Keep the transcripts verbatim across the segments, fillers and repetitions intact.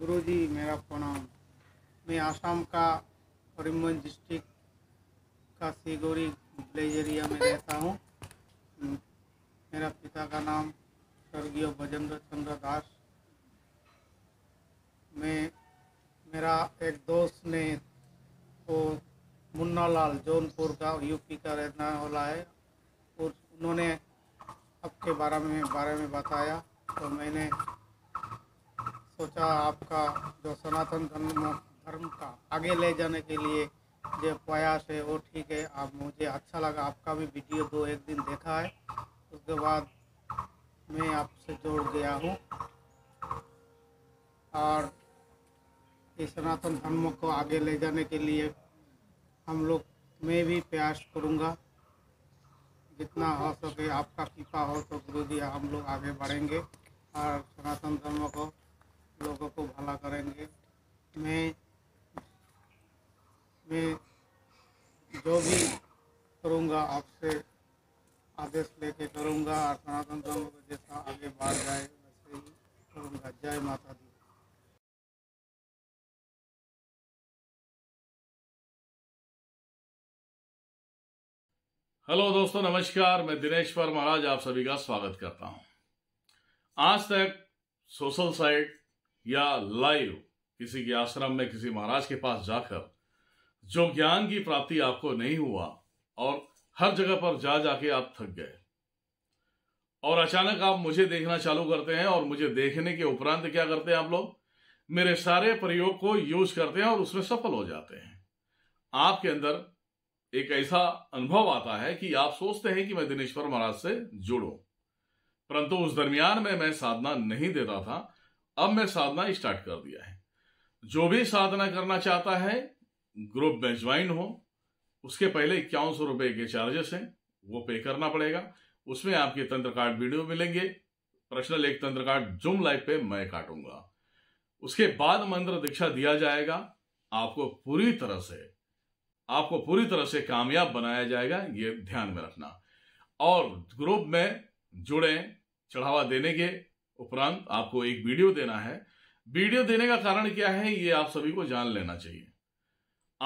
गुरुजी मेरा प्रणाम। मैं आसाम का करमगंज डिस्ट्रिक्ट का सिगोरी ब्लेजरिया में रहता हूँ। मेरा पिता का नाम स्वर्गीय बजेंद्र चंद्र दास। मैं मेरा एक दोस्त ने वो मुन्नालाल जौनपुर का यूपी का रहने वाला है और उन्होंने आपके बारे में बारे में बताया, तो मैंने सोचा आपका जो सनातन धर्म धर्म का आगे ले जाने के लिए जो प्रयास है वो ठीक है। आप मुझे अच्छा लगा, आपका भी वीडियो दो एक दिन देखा है, उसके बाद मैं आपसे जोड़ गया हूँ और इस सनातन धर्म को आगे ले जाने के लिए हम लोग मैं भी प्रयास करूँगा। जितना हो सके आपका कृपा हो तो गुरु जी हम लोग आगे बढ़ेंगे और सनातन धर्म को लोगों को भला करेंगे। मैं मैं जो भी करूँगा आपसे आदेश लेके करूँगा और सनातन धर्म को जैसा आगे बढ़ जाए वैसे ही करूँगा। जय माता दी। हेलो दोस्तों, नमस्कार। मैं दिनेश्वर महाराज आप सभी का स्वागत करता हूं। आज तक सोशल साइट या लाइव किसी के आश्रम में किसी महाराज के पास जाकर जो ज्ञान की प्राप्ति आपको नहीं हुआ और हर जगह पर जा जाके आप थक गए और अचानक आप मुझे देखना चालू करते हैं और मुझे देखने के उपरांत क्या करते हैं आप लोग, मेरे सारे प्रयोग को यूज करते हैं और उसमें सफल हो जाते हैं। आपके अंदर एक ऐसा अनुभव आता है कि आप सोचते हैं कि मैं दिनेश्वर महाराज से जुड़ूं, परंतु उस दरमियान में मैं साधना नहीं देता था। अब मैं साधना स्टार्ट कर दिया है। जो भी साधना करना चाहता है ग्रुप में ज्वाइन हो, उसके पहले इक्यावन सौ रुपये के चार्जेस हैं, वो पे करना पड़ेगा। उसमें आपके तंत्र कार्ड वीडियो मिलेंगे, पर्सनल एक तंत्र कार्ड जूम लाइव पे मैं काटूंगा। उसके बाद मंत्र दीक्षा दिया जाएगा, आपको पूरी तरह से आपको पूरी तरह से कामयाब बनाया जाएगा, ये ध्यान में रखना। और ग्रुप में जुड़े चढ़ावा देने के उपरांत आपको एक वीडियो देना है। वीडियो देने का कारण क्या है ये आप सभी को जान लेना चाहिए।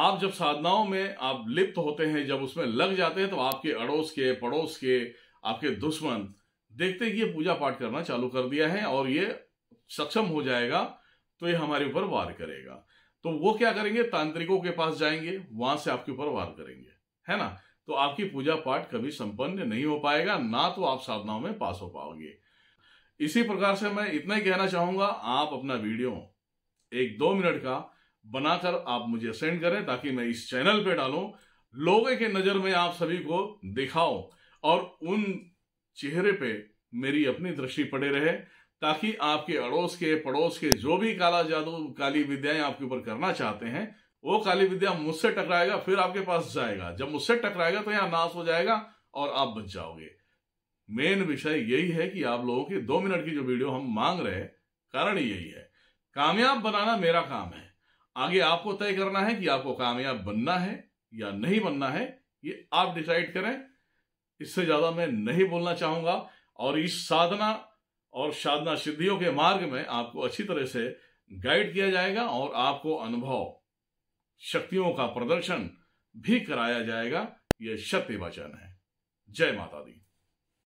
आप जब साधनाओं में आप लिप्त होते हैं, जब उसमें लग जाते हैं, तो आपके अड़ोस के पड़ोस के आपके दुश्मन देखते कि ये पूजा पाठ करना चालू कर दिया है और ये सक्षम हो जाएगा तो ये हमारे ऊपर वार करेगा, तो वो क्या करेंगे, तांत्रिकों के पास जाएंगे, वहां से आपके ऊपर वार करेंगे, है ना। तो आपकी पूजा पाठ कभी संपन्न नहीं हो पाएगा, ना तो आप साधनाओं में पास हो पाओगे। इसी प्रकार से मैं इतना ही कहना चाहूंगा, आप अपना वीडियो एक दो मिनट का बनाकर आप मुझे सेंड करें ताकि मैं इस चैनल पे डालूं, लोगों के नजर में आप सभी को दिखाओ और उन चेहरे पे मेरी अपनी दृष्टि पड़े रहे, ताकि आपके अड़ोस के पड़ोस के जो भी काला जादू काली विद्याएं आपके ऊपर करना चाहते हैं, वो काली विद्या मुझसे टकराएगा, फिर आपके पास जाएगा। जब मुझसे टकराएगा तो यहाँ नाश हो जाएगा और आप बच जाओगे। मेन विषय यही है कि आप लोगों की दो मिनट की जो वीडियो हम मांग रहे हैं, कारण यही है। कामयाब बनाना मेरा काम है, आगे आपको तय करना है कि आपको कामयाब बनना है या नहीं बनना है, ये आप डिसाइड करें। इससे ज्यादा मैं नहीं बोलना चाहूंगा और इस साधना और साधना सिद्धियों के मार्ग में आपको अच्छी तरह से गाइड किया जाएगा और आपको अनुभव शक्तियों का प्रदर्शन भी कराया जाएगा। यह शक्ति वचन है। जय माता दी।